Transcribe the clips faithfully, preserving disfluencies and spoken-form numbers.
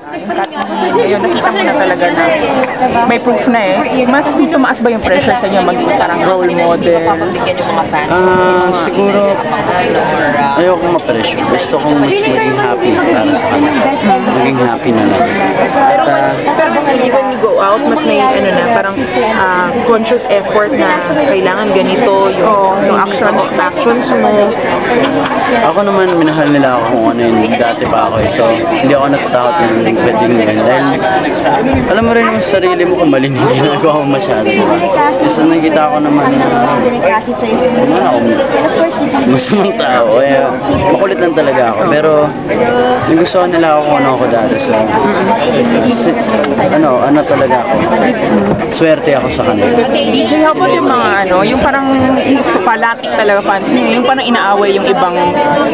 Ayun, nakita mo na talaga na may proof na eh. Mas tumaas ba yung pressure sa inyo maging parang role model? Ah, siguro ayoko ma-pressure. Gusto kong mas maging happy para sa kanila. Maging happy na lang. Pero pag even you go out, mas may ano na, parang uh, conscious effort na kailangan ganito yung, yung action of actions mo. Ako naman, minahal nila ako kung ano yun. Dati pa ako eh. So, hindi ako natatakot ng pwedeng ngayon. Dahil, alam mo rin yung sarili mo kung mali na ginagawa ko masyado, diba? Basta nakita ko naman na, naman ako, masamang tao. Eh, makulit lang talaga ako. Pero, nagustuhan nila ako kung ano ako dati. So, ano, ano talaga ako. Swerte ako sa kanila. Kaya po yung mga ano, yung parang palakit talaga fans niyo, yung parang inaaway yung ibang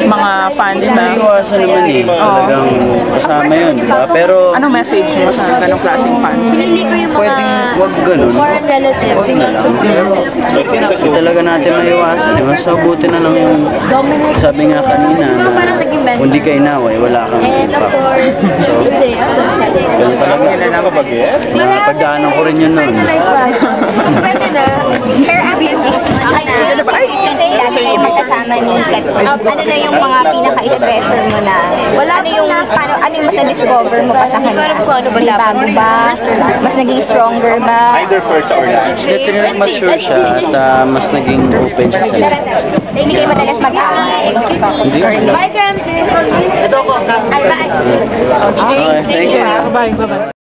mga fans na. Hindi ko asa naman eh. Talagang kasama yun, diba? Pero, anong message mo sa ganong klaseng fans? Pwedeng huwag ganun. Huwag na lang. Pero, hindi talaga natin maiwasan. So, buti na lang yung sabi nga kanina na kung di ka inaway, wala kang impact. So, ganun talaga. Na pagdaanan ko rin yun nun. Pwede na. Hair abuse. Ay, kasi yung magkasama ni Kat. Ano na yung mga pinaka-i-pressure mo na? Wala na yung, paano, ano yung mas na-discover mo pa sa kanya? Bago ba? Mas naging stronger ba? Either first or last. Mature siya at uh, mas naging open siya sa'yo. Hindi kayo madalas mag-aaway. Hindi. Bye, Ramsey! Ito ko. Bye! Thank you. Bye. Bye.